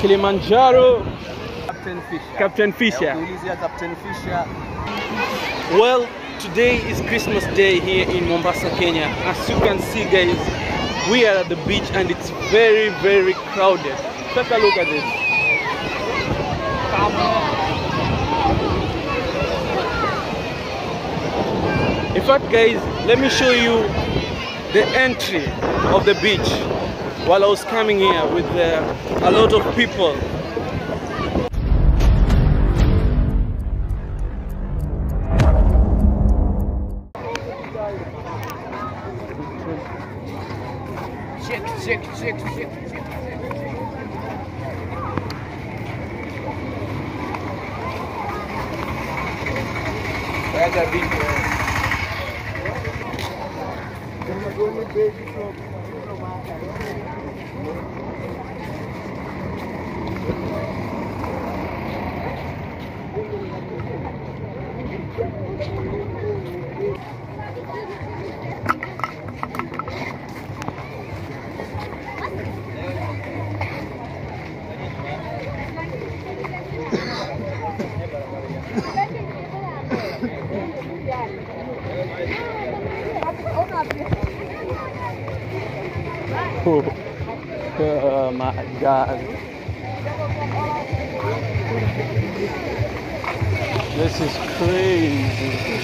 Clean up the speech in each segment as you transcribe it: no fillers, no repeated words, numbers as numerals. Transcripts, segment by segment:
Kilimanjaro. Captain Fisher. Well, today is Christmas Day here in Mombasa, Kenya. As you can see, guys, we are at the beach and it's very, very crowded. Take a look at this. Come on. In fact, guys, let me show you the entry of the beach while I was coming here with a lot of people. Oh my God. This is crazy.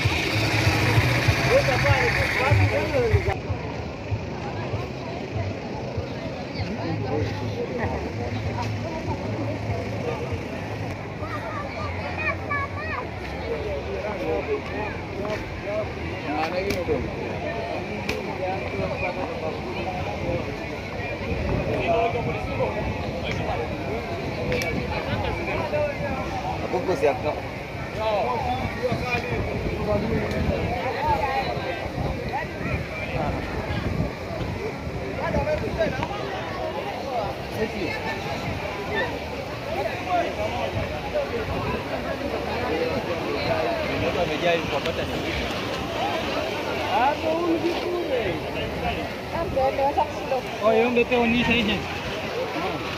Oh, you don't get on this agent.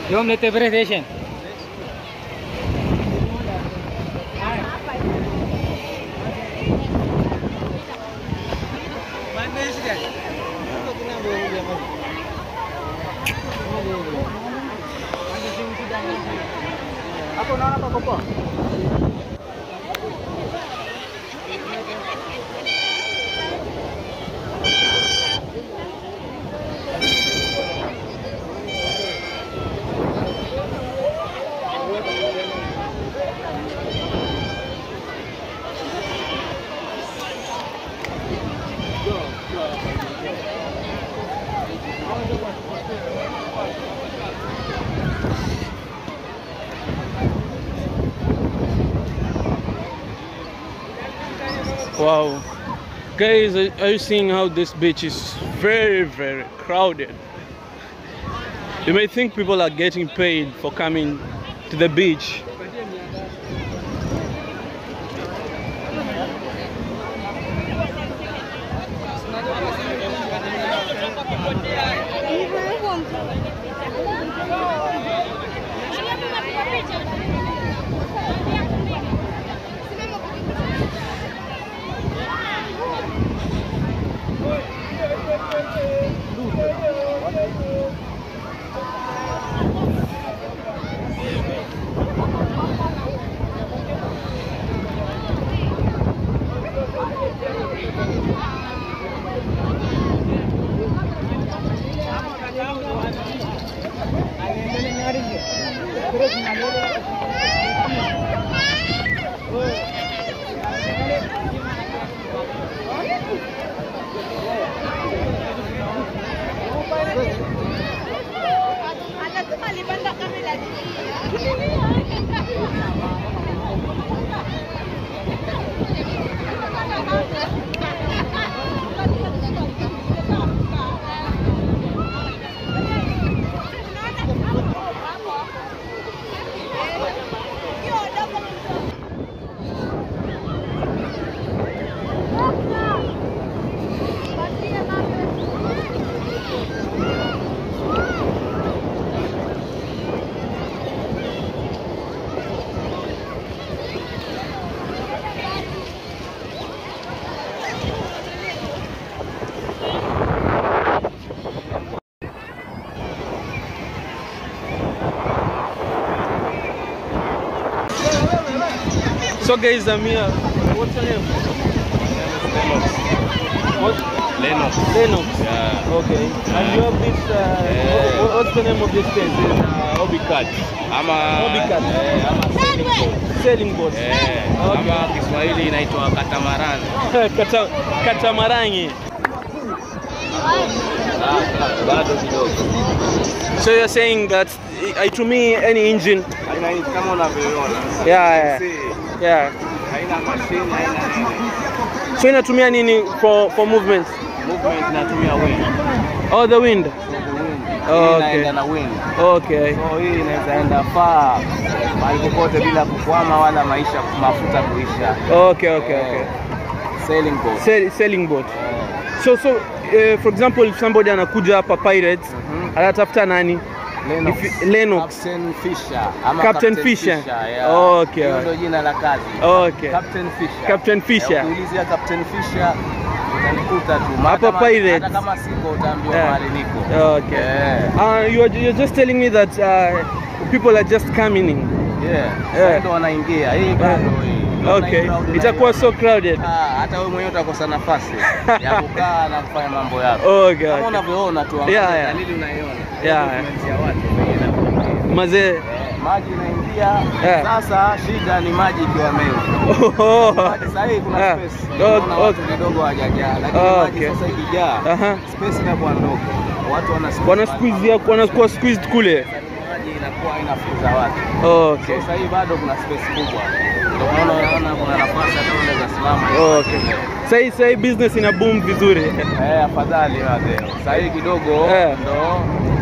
You don't get the presentation. Wow, guys, are you seeing how this beach is very, very crowded? You may think people are getting paid for coming to the beach. So guys, I'm here. What's your name? Lennox. What? Lennox. Lennox. Yeah. Okay. Yeah. And you have this, yeah. What's the name of this place? Hobbycat. I'm a sailing boat. Yeah. Okay. I'm a Kiswahili inaitwa katamaran. Katamarani. So you're saying that to me any engine, yeah. So inatumia nini for movement? Movement inatumia wind. Oh, the wind. Oh, okay. Okay. So hii inaweza enda far popote bila kukwama wala maisha mafuta kuisha. Okay. Sailing boat. Sailing boat. So for example, if somebody anakuja hapa Pirates, anatafuta nani? Lennox. Captain Fisher. Yeah. Okay. Ndio jina la kazi. Okay. Captain Fisher. Ukiulizia Captain Fisher utanikuta tu. Hapa Pirates. Kama siko utaambiwa mahali niko. Okay. Yeah. You're just telling me that people are just coming in. Yeah. Ndio wanaingia. Hii bado. Okay, itakuwa so crowded. Hata wewe mwenyewe utakosa nafasi ya kukaa na kufanya mambo yako. Okay. Kama unavyoona tu dalili unaiona. Yeah. Mazee maji inaingia. Sasa shida ni maji kwa mengi. Maji sasa hivi kuna space. Okay. Kidogo hajajaa. Lakini maji sasa ikijaa, space inakuwa ndogo. Watu wana squeezed kule. Maji inakuwa inafuza watu. Okay. Sasa hivi bado kuna space kubwa. Okay. Sasa business ina boom vizuri. Afadhali wazee. Sasa kidogo ndo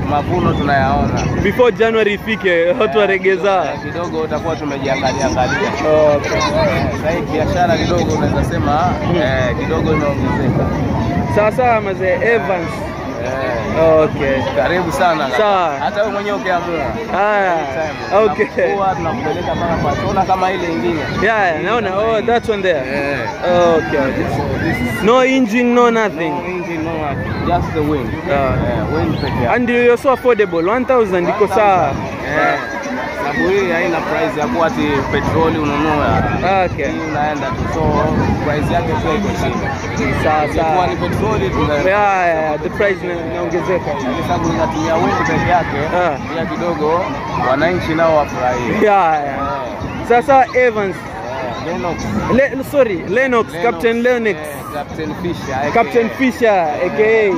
mavuno tunayaona. Before January ifike watu waregeza. Kidogo utakuwa tumejiangalia. Okay. Sasa biashara kidogo unaweza sema kidogo inaongezeka. Sasa mzee Evans. Okay. Karibu sana. Hata wewe mwenyewe ukiamua. Okay. Tunakupeleka mara kwa tona kama ile nyingine. Yeah, naona. Oh, that one there. Yeah. Okay. No engine, no nothing. No engine, no nothing. Just the wind. Wind pekee. And you're so affordable. 1000 iko sawa. Sababu hii haina price ya kuwa ati petroli ununua. Okay. Unaenda tu. So price yake sio iko chini. Sasa kwa ni petroli tunaweza. Yeah, the price inaongezeka. Sababu unatumia wingi peke yake. Bila kidogo wananchi nao wafurahie. Yeah. Sasa Evans. Lennox. Captain Lennox. Captain Fisher. Okay.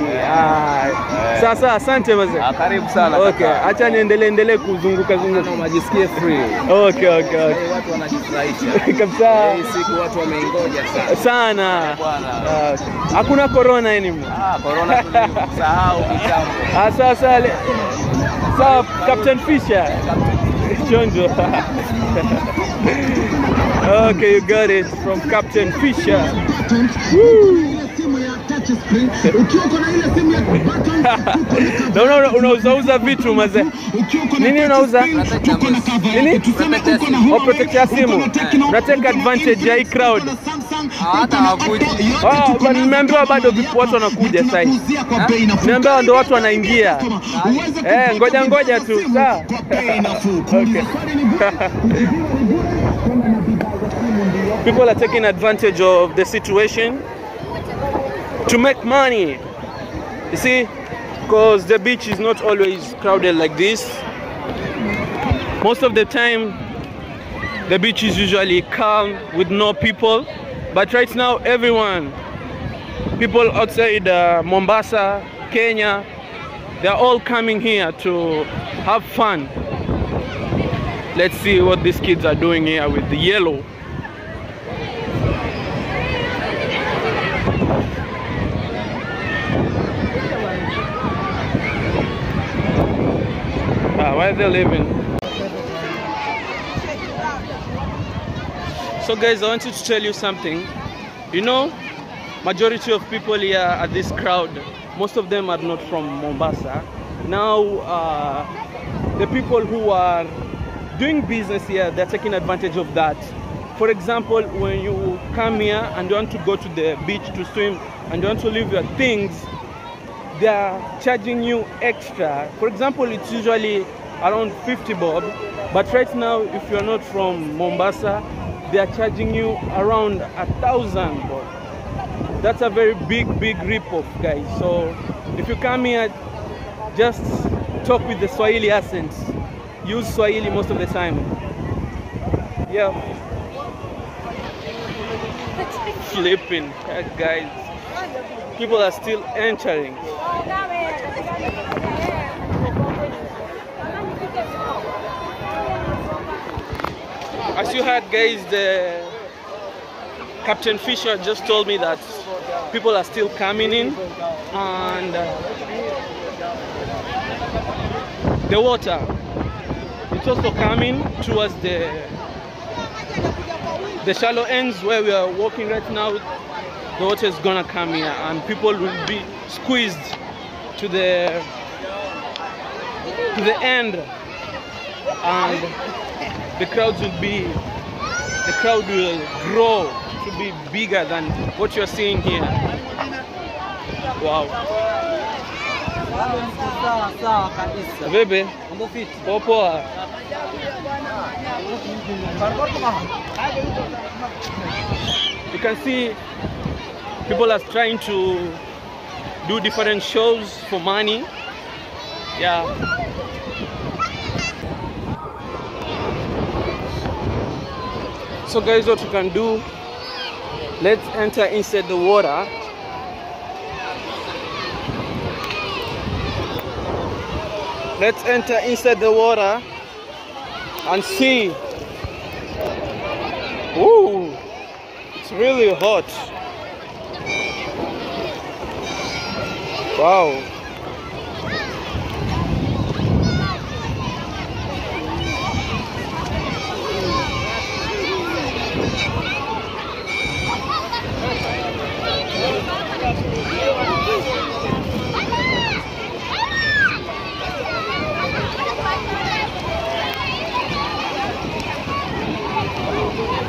Sasa asante mzee. Karibu sana. Okay. Acha niendelee kuzunguka. Unajisikia free. Okay. Watu wanajifurahisha. Kabisa. Siku watu wameingoja sana. Bwana. Hakuna corona yani. Corona tulisahau kitambo. Sasa Captain Fisher. Chonjo. Okay, you got it from Captain Fisher. Woo! Naona unauza vitu mzee. Nini unauza? Nini? O protectia simu. Na take advantage ya hii crowd. Hata hakuji. Nimeambiwa bado watu wanakuja sasa. Nimeambiwa ndio watu wanaingia. Ngoja tu. Sawa. Okay. People are taking advantage of the situation to make money, you see, because the beach is not always crowded like this. Most of the time the beach is usually calm with no people, but right now people outside Mombasa, Kenya, they're all coming here to have fun. Let's see what these kids are doing here with the yellow. Where they're living. So guys, I wanted to tell you something. You know, majority of people here at this crowd, most of them are not from Mombasa. Now the people who are doing business here, they're taking advantage of that. For example, when you come here and you want to go to the beach to swim and you want to leave your things, they are charging you extra. For example, it's usually around 50 bob, but right now if you're not from Mombasa, they are charging you around 1,000. That's a very big rip-off, guys. So if you come here, just talk with the Swahili accents. Use Swahili most of the time. Yeah. Sleeping, guys. People are still entering. As you heard, guys, the Captain Fisher just told me that people are still coming in, and the water, it's also coming towards the shallow ends where we are walking right now. The water is gonna come here, and people will be squeezed to the end, and the crowd will grow to be bigger than what you're seeing here. Wow. Baby, popoa. You can see people are trying to do different shows for money. Yeah. So guys, what you can do, let's enter inside the water. Let's enter inside the water and see. Ooh, it's really hot. Wow.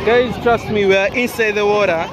Guys, trust me, we are inside the water.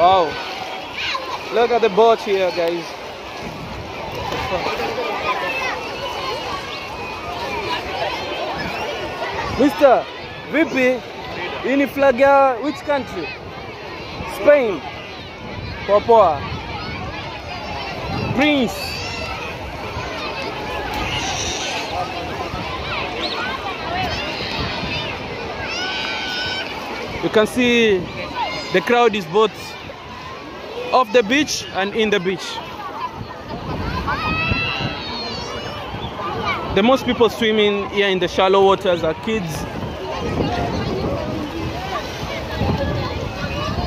Wow, look at the boat here, guys. Mr. VP, in Flagia, which country? Spain. Papua. Prince. You can see the crowd is both off the beach and in the beach. The most people swimming here in the shallow waters are kids.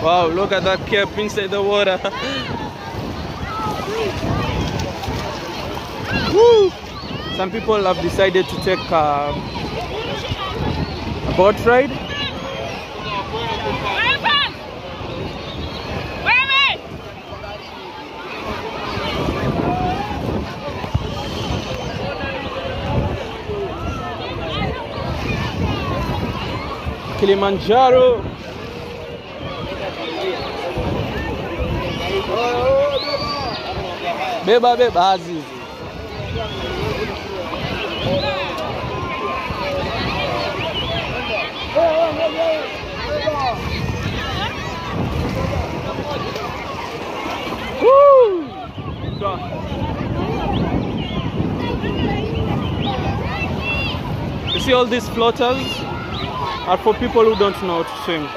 Wow, look at that cap inside the water. Woo! Some people have decided to take a boat ride. Kilimanjaro. Beba beba azizi. Woo! You see all these floaters? Are for people who don't know how to swim.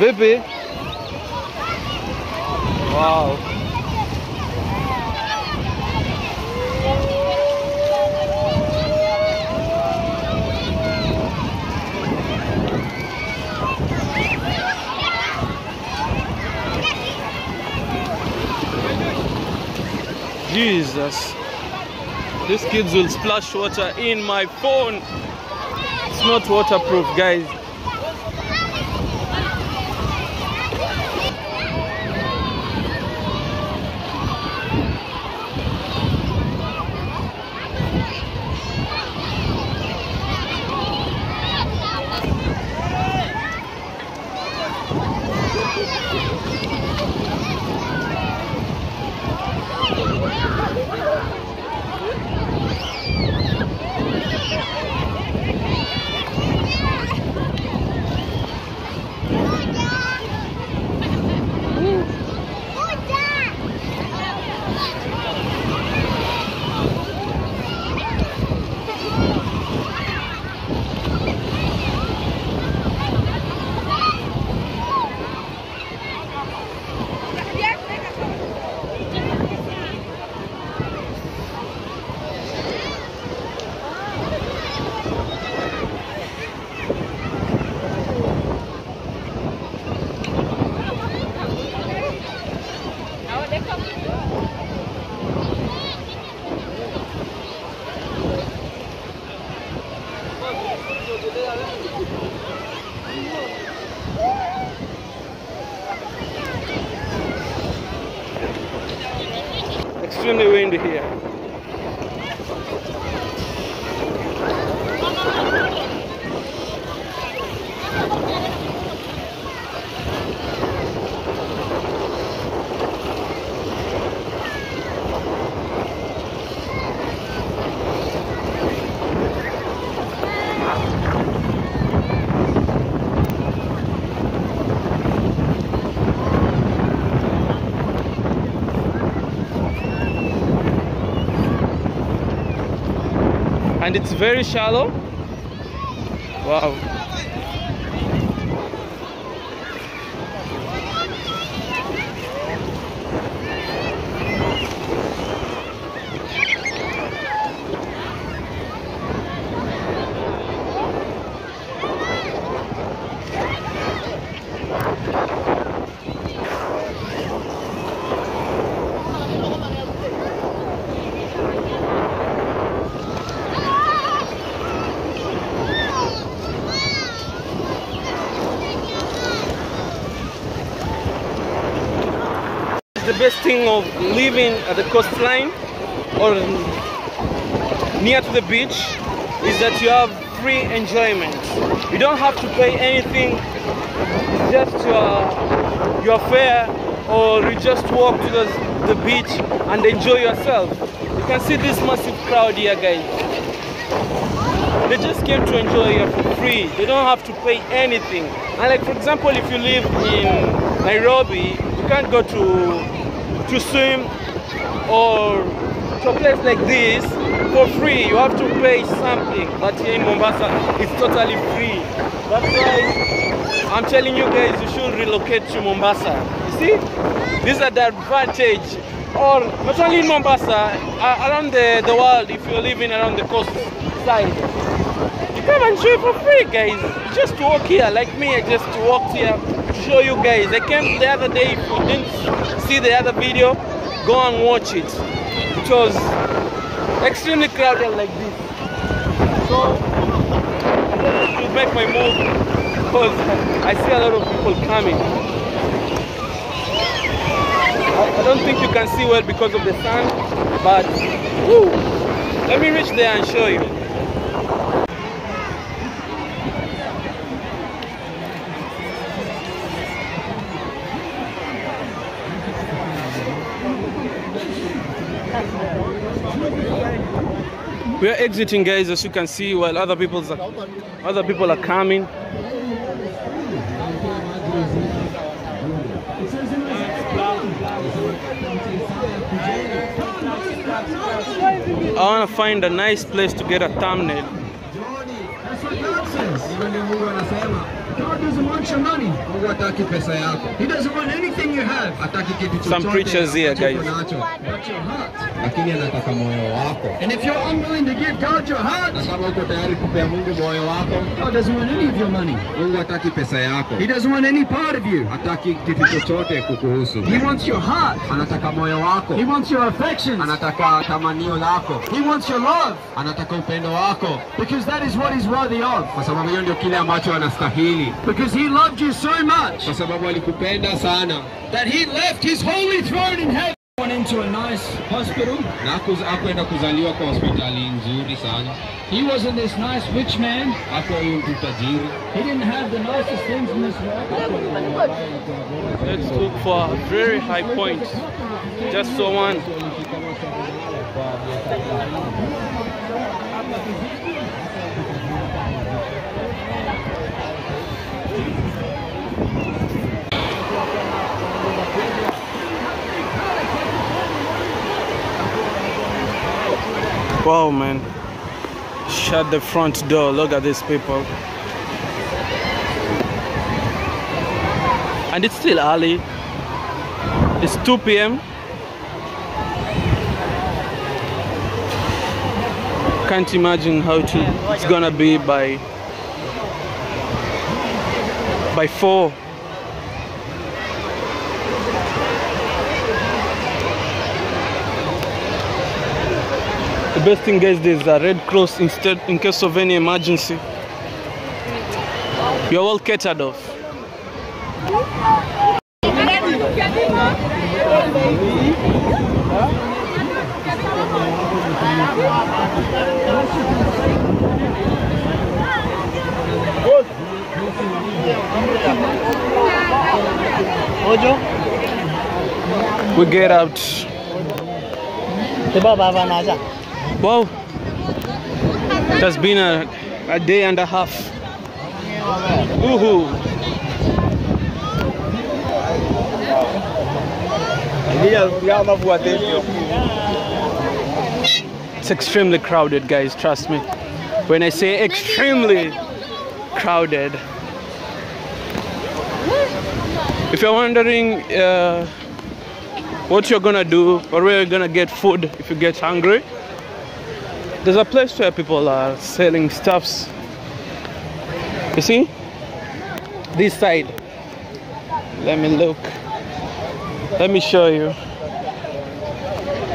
Baby. Wow. Jesus. These kids will splash water in my phone. It's not waterproof, guys. Extremely windy here. And it's very shallow. Wow. The best thing of living at the coastline or near to the beach is that you have free enjoyment. You don't have to pay anything, just your fare, or you just walk to the beach and enjoy yourself. You can see this massive crowd here, guys. They just came to enjoy it for free. They don't have to pay anything. And like, for example, if you live in Nairobi, you can't go to swim or to a place like this for free. You have to pay something. But here in Mombasa, it's totally free. That's why I'm telling you guys, you should relocate to Mombasa. You see, these are the advantage. Or not only in Mombasa, around the world, if you're living around the coast side, you come and enjoy for free, guys. Just walk here, like me, I just walked here. Show you guys. I came the other day. If you didn't see the other video, go and watch it. It was extremely crowded like this. So I should make my move because I see a lot of people coming. I don't think you can see well because of the sun, but woo, let me reach there and show you. We are exiting, guys, as you can see, while other people are coming. I want to find a nice place to get a thumbnail. doesn't want your money. He doesn't want anything you have. Some preachers here, guys. And if you're unwilling to give God your heart, God doesn't want any of your money. He doesn't want any part of you. He wants your heart. He wants your affections. He wants your love. Because that is what he's worthy of. Because he loved you so much that he left his holy throne in heaven. Went into a nice hospital. He wasn't this nice rich man. He didn't have the nicest things in this world. Let's look for a very high point. Just so one. Wow, man, shut the front door. Look at these people. And it's still early. It's 2 p.m. Can't imagine how it's gonna be by 4. The best thing, guys, there's a Red Cross instead in case of any emergency. You're all catered off. We get out. Wow, it has been a day and a half. Woohoo! It's extremely crowded, guys, trust me. When I say extremely crowded. If you're wondering what you're gonna do or where you're gonna get food if you get hungry, there's a place where people are selling stuffs. You see? This side. Let me look. Let me show you.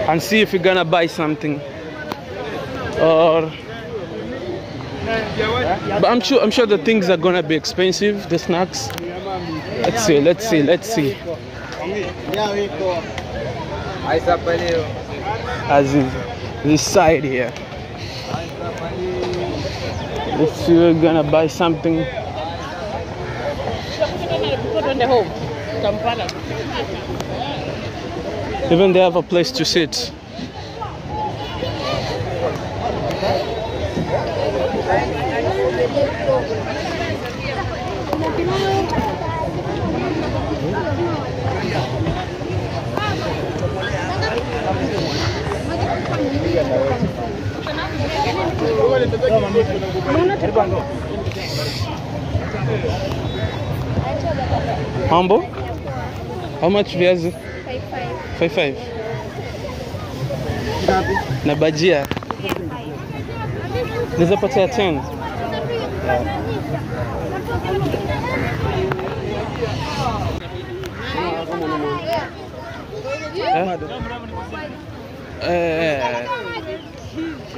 And see if you're gonna buy something. Or... But I'm sure the things are gonna be expensive, the snacks. Let's see, let's see, let's see. As in, this side here. Let's see, we're gonna buy something. Even they have a place to sit. Humble? How much viazi? 5.5. 5.5. Na bhajia? 5. Nizapatia 10.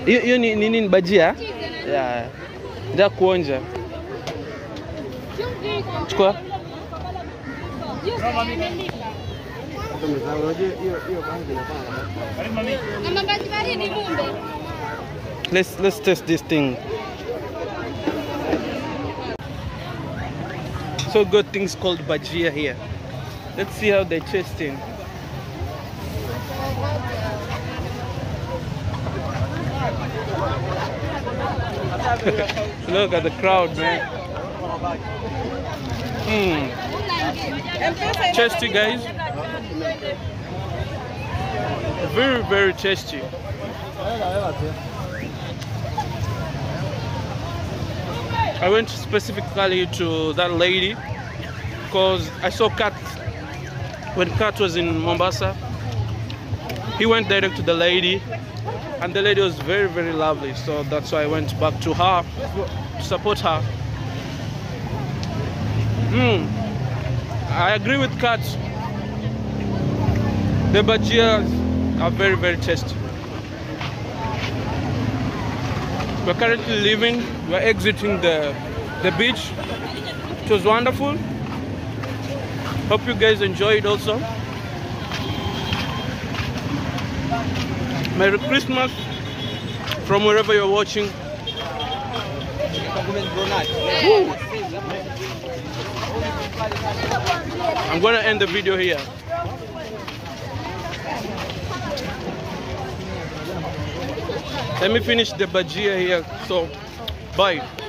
Hiyo ni nini bhajia? Yeah. Da kuonja. Chukua. Let's test this thing. So good things called bhajia here. Let's see how they taste in. Look at the crowd, man. Chesty, guys. Very, very chesty. I went specifically to that lady because I saw Kat. When Kat was in Mombasa, he went direct to the lady, and the lady was very, very lovely. So that's why I went back to her to support her. I agree with Kat. The bhajias are very, very tasty. We're currently leaving. We're exiting the beach. It was wonderful. Hope you guys enjoyed also. Merry Christmas from wherever you're watching. Woo. I'm gonna end the video here. Let me finish the bhajia here. So, bye.